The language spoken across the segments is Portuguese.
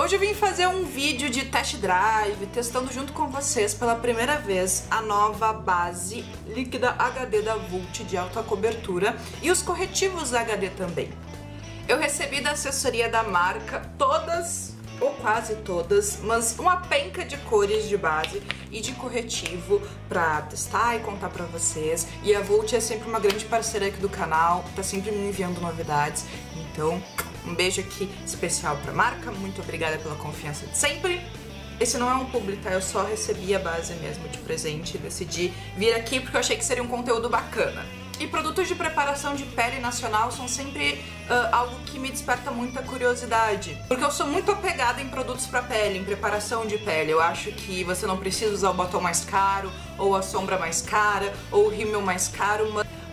Hoje eu vim fazer um vídeo de test drive, testando junto com vocês pela primeira vez a nova base líquida HD da Vult de alta cobertura e os corretivos HD também. Eu recebi da assessoria da marca todas, ou quase todas, mas uma penca de cores de base e de corretivo pra testar e contar pra vocês. E a Vult é sempre uma grande parceira aqui do canal, tá sempre me enviando novidades, então um beijo aqui especial pra marca, muito obrigada pela confiança de sempre. Esse não é um publi, tá? Eu só recebi a base mesmo de presente e decidi vir aqui porque eu achei que seria um conteúdo bacana. E produtos de preparação de pele nacional são sempre algo que me desperta muita curiosidade, porque eu sou muito apegada em produtos pra pele, em preparação de pele. Eu acho que você não precisa usar o batom mais caro, ou a sombra mais cara, ou o rímel mais caro,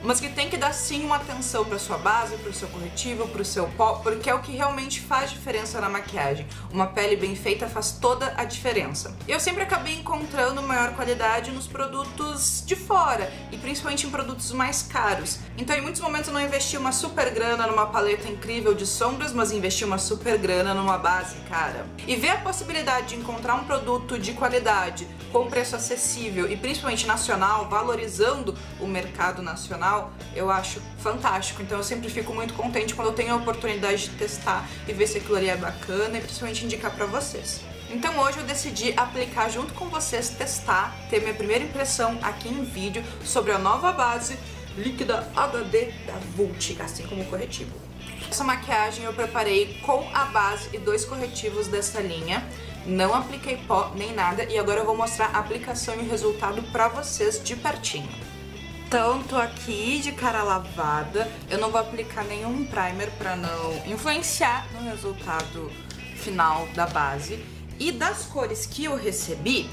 mas que tem que dar sim uma atenção pra sua base, pro seu corretivo, pro seu pó, porque é o que realmente faz diferença na maquiagem. Uma pele bem feita faz toda a diferença. Eu sempre acabei encontrando maior qualidade nos produtos de fora, e principalmente em produtos mais caros. Então em muitos momentos eu não investi uma super grana numa paleta incrível de sombras, mas investi uma super grana numa base cara. E ver a possibilidade de encontrar um produto de qualidade, com preço acessível e principalmente nacional, valorizando o mercado nacional, eu acho fantástico. Então eu sempre fico muito contente quando eu tenho a oportunidade de testar e ver se aquilo ali é bacana e principalmente indicar pra vocês. Então hoje eu decidi aplicar junto com vocês, testar, ter minha primeira impressão aqui em vídeo sobre a nova base líquida HD da Vult, assim como o corretivo. Essa maquiagem eu preparei com a base e dois corretivos dessa linha. Não apliquei pó nem nada e agora eu vou mostrar a aplicação e o resultado pra vocês de pertinho. Então, tô aqui de cara lavada, eu não vou aplicar nenhum primer pra não influenciar no resultado final da base. E das cores que eu recebi,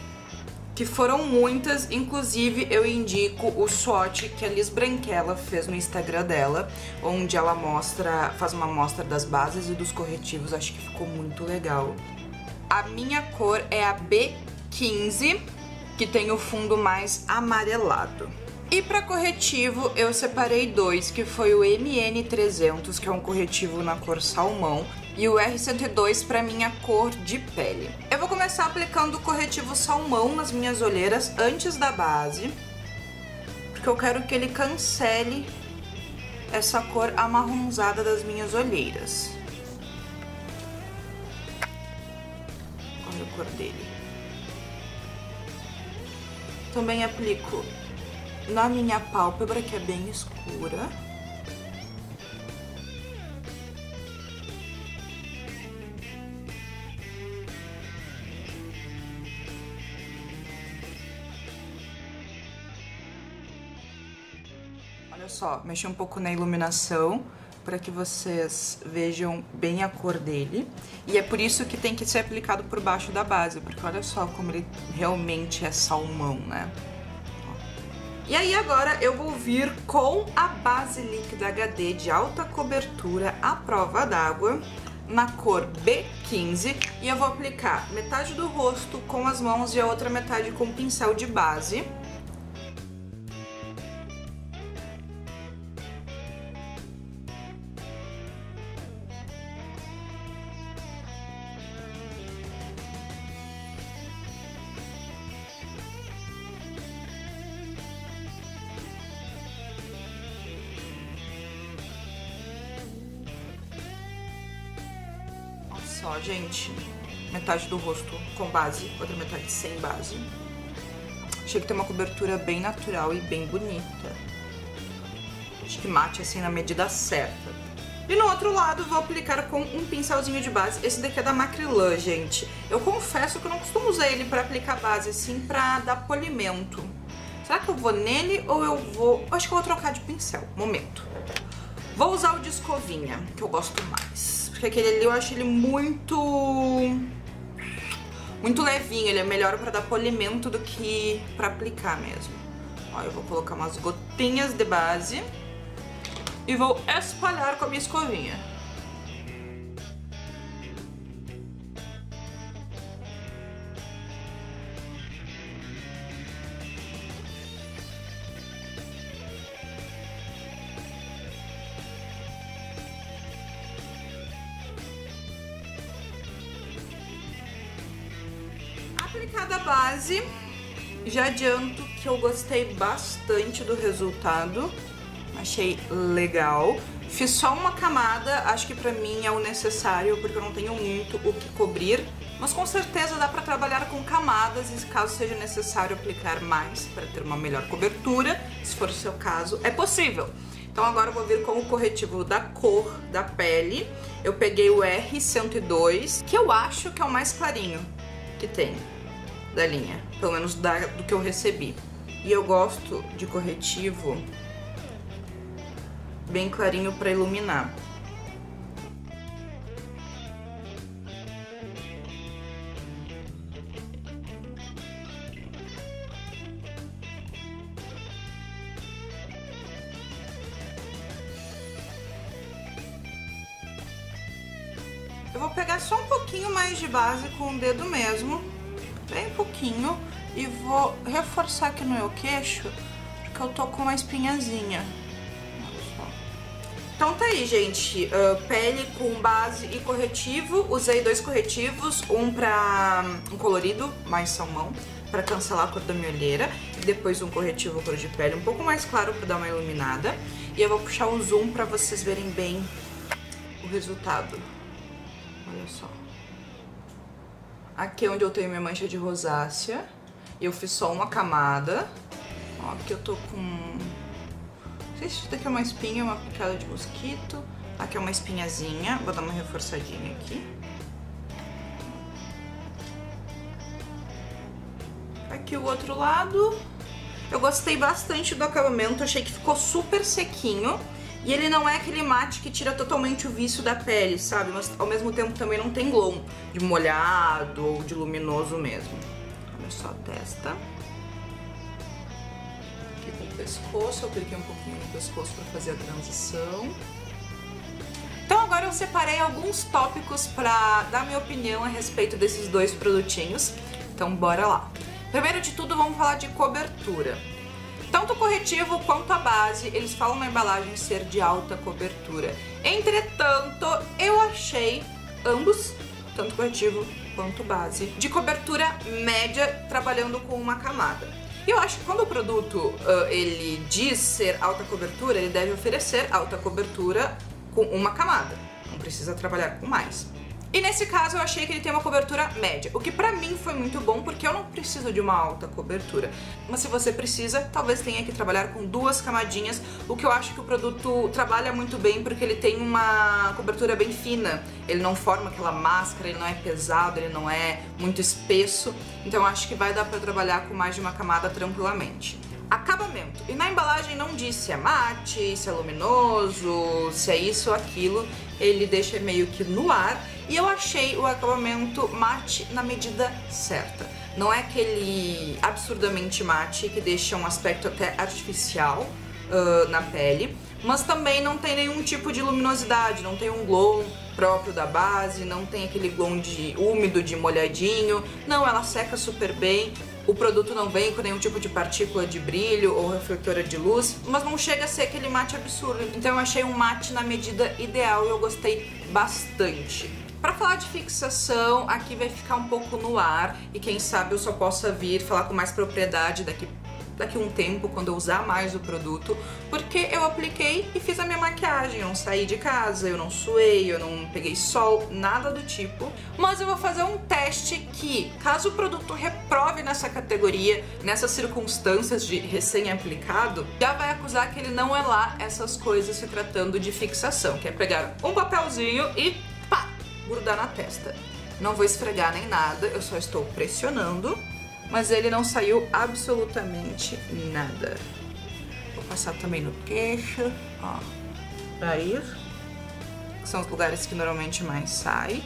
que foram muitas, inclusive eu indico o swatch que a Liz Branquela fez no Instagram dela, onde ela faz uma amostra das bases e dos corretivos, acho que ficou muito legal. A minha cor é a B15, que tem o fundo mais amarelado. E para corretivo eu separei dois, que foi o MN300, que é um corretivo na cor salmão, e o R102 para minha cor de pele. Eu vou começar aplicando o corretivo salmão nas minhas olheiras antes da base, porque eu quero que ele cancele essa cor amarronzada das minhas olheiras. Olha a cor dele. Também aplico na minha pálpebra, que é bem escura. Olha só, mexi um pouco na iluminação para que vocês vejam bem a cor dele. E é por isso que tem que ser aplicado por baixo da base, porque olha só como ele realmente é salmão, né? E aí agora eu vou vir com a base líquida HD de alta cobertura à prova d'água na cor B15 e eu vou aplicar metade do rosto com as mãos e a outra metade com o pincel de base. Ó, gente, metade do rosto com base, outra metade sem base. Achei que tem uma cobertura bem natural e bem bonita. Acho que mate assim na medida certa. E no outro lado vou aplicar com um pincelzinho de base. Esse daqui é da Macrilã, gente. Eu confesso que eu não costumo usar ele pra aplicar base, assim, pra dar polimento. Será que eu vou nele ou eu vou... Acho que eu vou trocar de pincel, momento. Vou usar o de escovinha, que eu gosto mais. Porque aquele ali eu acho ele muito levinho, ele é melhor pra dar polimento do que pra aplicar mesmo. Ó, eu vou colocar umas gotinhas de base e vou espalhar com a minha escovinha. base, já adianto que eu gostei bastante do resultado, achei legal. Fiz só uma camada, acho que pra mim é o necessário, porque eu não tenho muito o que cobrir. Mas com certeza dá pra trabalhar com camadas, e caso seja necessário aplicar mais pra ter uma melhor cobertura, se for o seu caso, é possível. Então agora eu vou vir com o corretivo da cor da pele. Eu peguei o R102, que eu acho que é o mais clarinho que tem da linha, pelo menos do que eu recebi. E eu gosto de corretivo bem clarinho para iluminar. Eu vou pegar só um pouquinho mais de base com o dedo mesmo, bem pouquinho, e vou reforçar aqui no meu queixo, porque eu tô com uma espinhazinha. Então tá aí, gente, pele com base e corretivo. Usei dois corretivos, um pra um colorido, mais salmão, pra cancelar a cor da minha olheira, e depois um corretivo cor de pele um pouco mais claro pra dar uma iluminada. E eu vou puxar um zoom pra vocês verem bem o resultado. Olha só. Aqui é onde eu tenho minha mancha de rosácea, e eu fiz só uma camada. Ó, aqui eu tô com... Isso daqui é uma espinha, uma picada de mosquito. Aqui é uma espinhazinha. Vou dar uma reforçadinha aqui. Aqui o outro lado. Eu gostei bastante do acabamento. Achei que ficou super sequinho. E ele não é aquele mate que tira totalmente o vício da pele, sabe? Mas ao mesmo tempo também não tem glow de molhado ou de luminoso mesmo. Olha só a testa. Pescoço, eu apliquei um pouquinho no pescoço para fazer a transição. Então agora eu separei alguns tópicos para dar minha opinião a respeito desses dois produtinhos. Então bora lá. Primeiro de tudo, vamos falar de cobertura. Tanto o corretivo quanto a base, eles falam na embalagem ser de alta cobertura. Entretanto, eu achei ambos, tanto corretivo quanto base, de cobertura média, trabalhando com uma camada. E eu acho que quando o produto ele diz ser alta cobertura, ele deve oferecer alta cobertura com uma camada. Não precisa trabalhar com mais. E nesse caso eu achei que ele tem uma cobertura média, o que pra mim foi muito bom, porque eu não preciso de uma alta cobertura. Mas se você precisa, talvez tenha que trabalhar com duas camadinhas, o que eu acho que o produto trabalha muito bem, porque ele tem uma cobertura bem fina. Ele não forma aquela máscara, ele não é pesado, ele não é muito espesso. Então eu acho que vai dar pra trabalhar com mais de uma camada tranquilamente. Acabamento. E na embalagem não diz se é mate, se é luminoso, se é isso ou aquilo. Ele deixa meio que no ar. E eu achei o acabamento mate na medida certa. Não é aquele absurdamente mate que deixa um aspecto até artificial na pele. Mas também não tem nenhum tipo de luminosidade, não tem um glow próprio da base, não tem aquele glow de úmido, de molhadinho. Não, ela seca super bem. O produto não vem com nenhum tipo de partícula de brilho ou refletora de luz, mas não chega a ser aquele mate absurdo. Então eu achei um mate na medida ideal e eu gostei bastante. Pra falar de fixação, aqui vai ficar um pouco no ar, e quem sabe eu só possa vir falar com mais propriedade daqui um tempo, quando eu usar mais o produto, porque eu apliquei e fiz a minha maquiagem, eu não saí de casa, eu não suei, eu não peguei sol, nada do tipo. Mas eu vou fazer um teste que, caso o produto reprove nessa categoria, nessas circunstâncias de recém-aplicado, já vai acusar que ele não é lá essas coisas se tratando de fixação, que é pegar um papelzinho e pá, grudar na testa. Não vou esfregar nem nada, eu só estou pressionando. Mas ele não saiu absolutamente nada. Vou passar também no queixo, ó, pra ir. São os lugares que normalmente mais sai.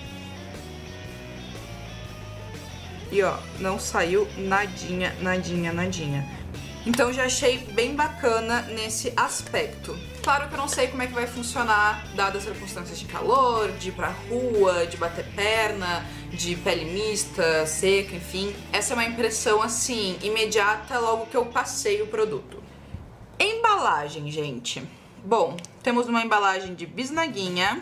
E ó, não saiu nadinha, nadinha, nadinha. Então já achei bem bacana nesse aspecto. Claro que eu não sei como é que vai funcionar, dadas as circunstâncias de calor, de ir pra rua, de bater perna, de pele mista, seca, enfim. Essa é uma impressão, assim, imediata logo que eu passei o produto. Embalagem, gente. Bom, temos uma embalagem de bisnaguinha,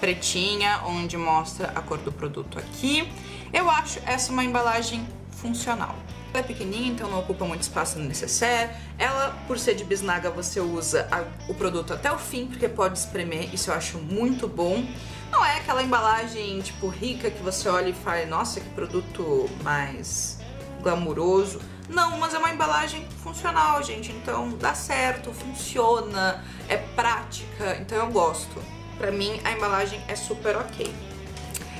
pretinha, onde mostra a cor do produto aqui. Eu acho essa uma embalagem funcional. Ela é pequenininha, então não ocupa muito espaço no necessaire. Ela, por ser de bisnaga, você usa o produto até o fim, porque pode espremer, isso eu acho muito bom. Não é aquela embalagem, tipo, rica, que você olha e fala, nossa, que produto mais glamuroso. Não, mas é uma embalagem funcional, gente, então dá certo, funciona, é prática, então eu gosto. Pra mim, a embalagem é super ok.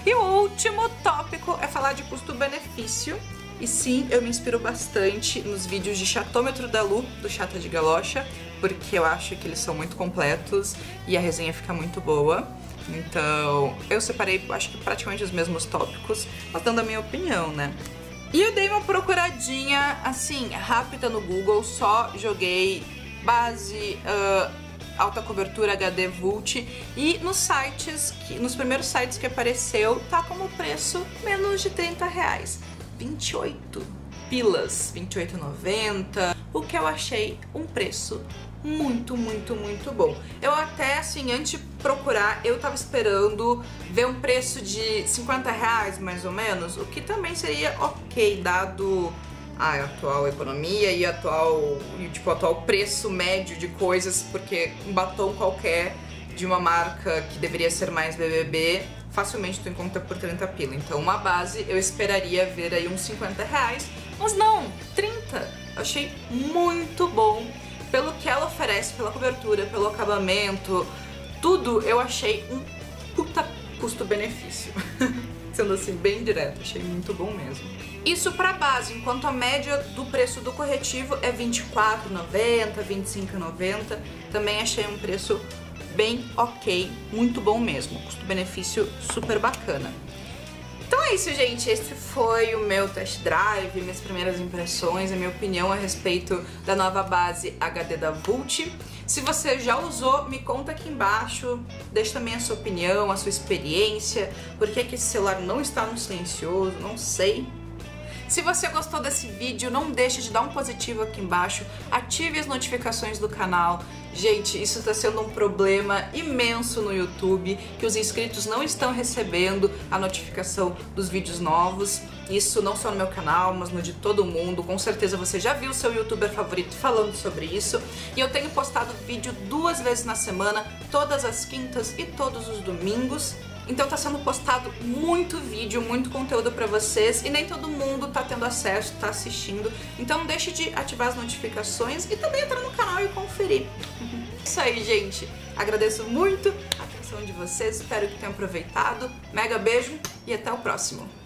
E o último tópico é falar de custo-benefício. E sim, eu me inspiro bastante nos vídeos de chatômetro da Lu, do Chata de Galocha, porque eu acho que eles são muito completos e a resenha fica muito boa. Então, eu separei, acho que praticamente os mesmos tópicos, mas dando a minha opinião, né? E eu dei uma procuradinha, assim, rápida no Google, só joguei base, alta cobertura HD Vult, e nos sites, nos primeiros sites que apareceu, tá como preço menos de R$30, 28 pilas, 28,90, o que eu achei um preço muito, muito, muito bom. Eu até, assim, antes de procurar, eu tava esperando ver um preço de R$50, mais ou menos, o que também seria ok, dado a atual economia e atual preço médio de coisas, porque um batom qualquer de uma marca que deveria ser mais BBB, facilmente tu encontra por 30 pila. Então uma base eu esperaria ver aí uns R$50, mas não, 30. Eu achei muito bom. Pelo que ela oferece, pela cobertura, pelo acabamento, tudo, eu achei um puta custo-benefício. Sendo assim, bem direto, achei muito bom mesmo. Isso pra base, enquanto a média do preço do corretivo é R$24,90, R$25,90. Também achei um preço bem ok, muito bom mesmo. Custo-benefício super bacana. Então é isso, gente, esse foi o meu test drive, minhas primeiras impressões, a minha opinião a respeito da nova base HD da Vult. Se você já usou, me conta aqui embaixo, deixa também a sua opinião, a sua experiência, por que que esse celular não está no silencioso, não sei. Se você gostou desse vídeo, não deixa de dar um positivo aqui embaixo, ative as notificações do canal. Gente, isso está sendo um problema imenso no YouTube, que os inscritos não estão recebendo a notificação dos vídeos novos. Isso não só no meu canal, mas no de todo mundo. Com certeza você já viu o seu youtuber favorito falando sobre isso. E eu tenho postado vídeo 2 vezes na semana, todas as quintas e todos os domingos. Então tá sendo postado muito vídeo, muito conteúdo pra vocês e nem todo mundo tá tendo acesso, tá assistindo. Então não deixe de ativar as notificações e também entrar no canal e conferir. Isso aí, gente. Agradeço muito a atenção de vocês, espero que tenham aproveitado. Mega beijo e até o próximo.